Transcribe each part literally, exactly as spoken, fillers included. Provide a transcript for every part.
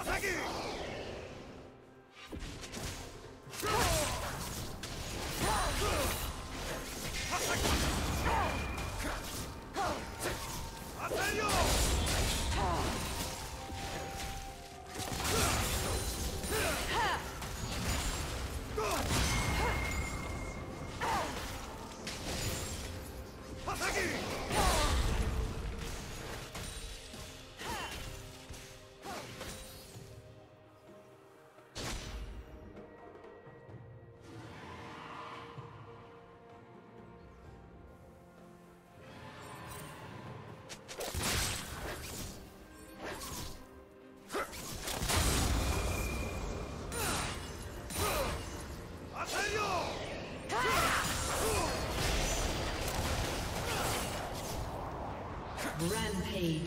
화사기! 화살요! 화사기! Rampage.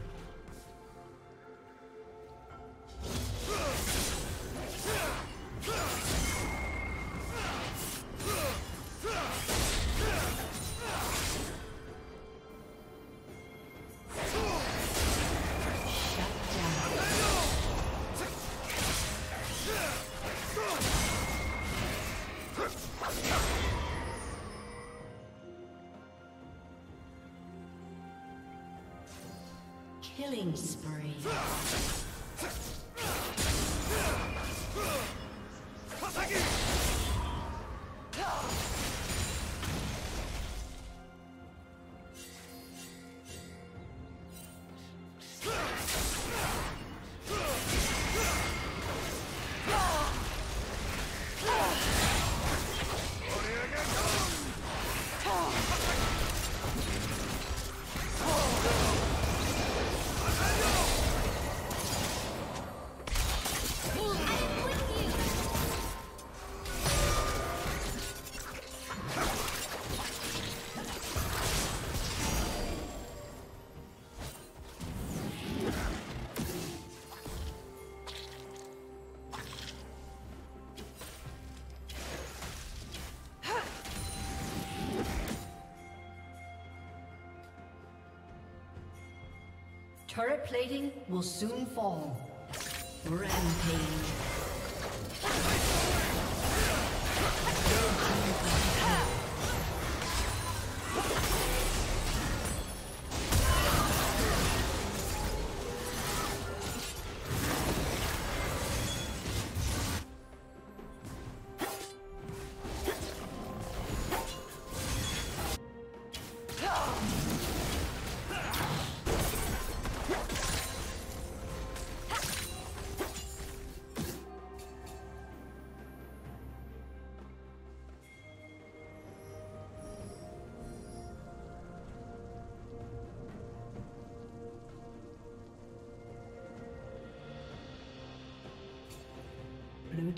Killing spree. Turret plating will soon fall. Rampage. Blue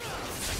Yes.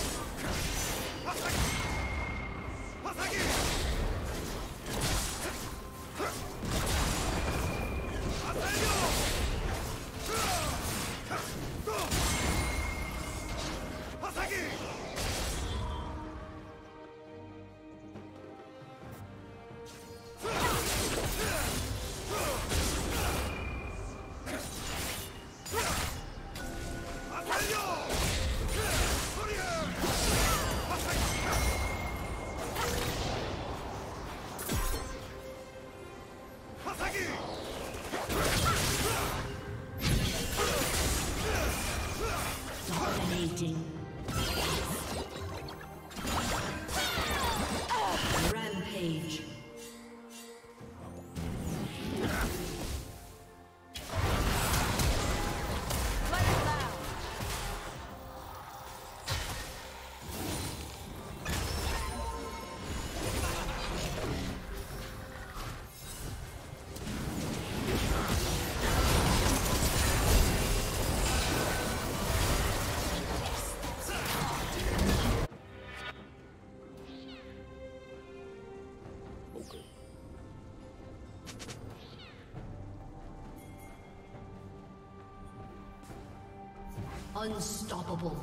Unstoppable.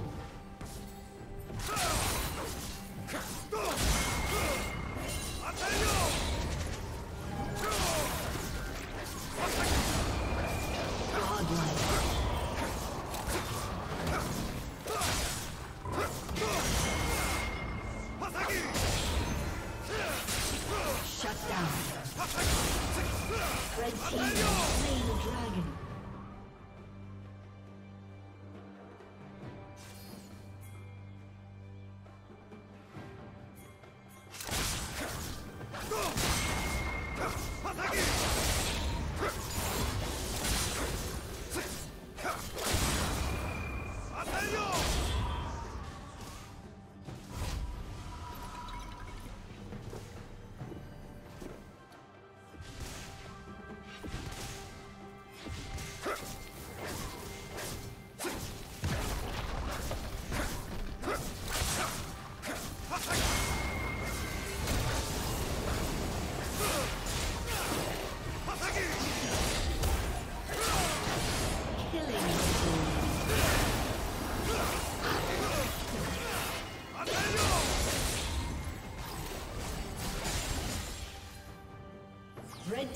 Red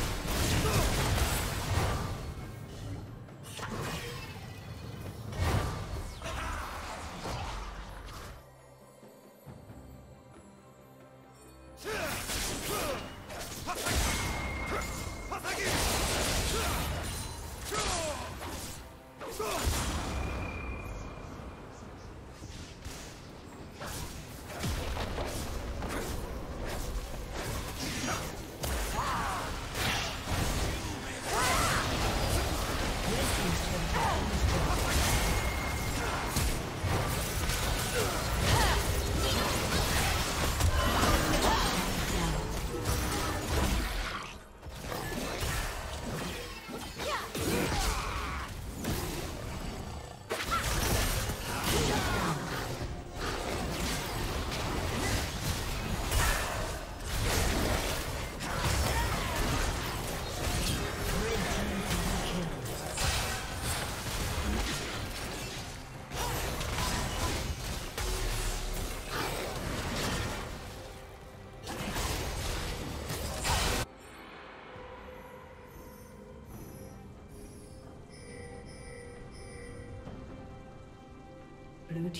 Blue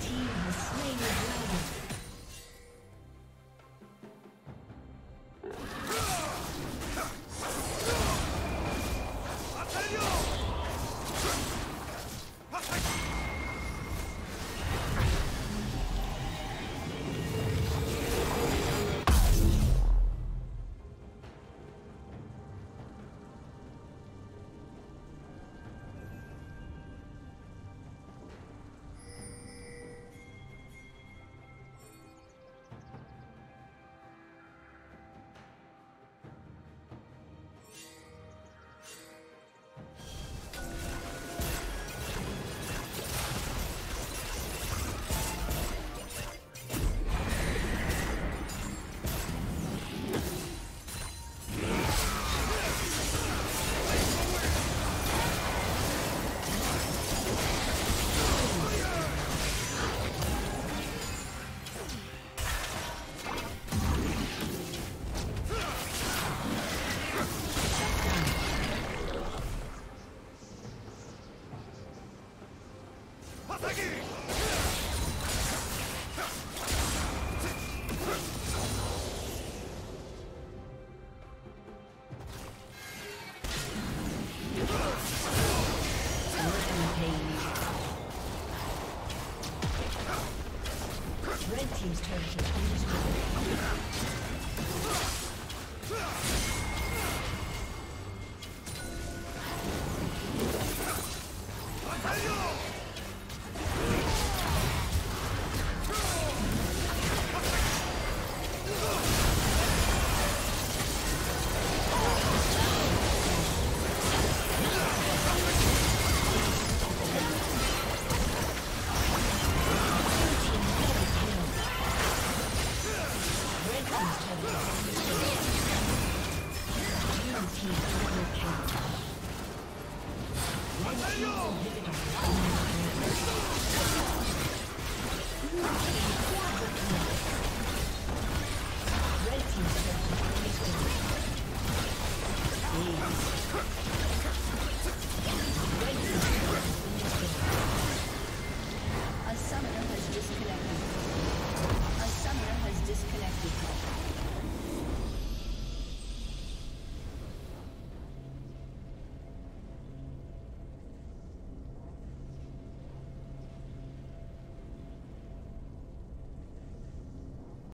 team has slain the dragon.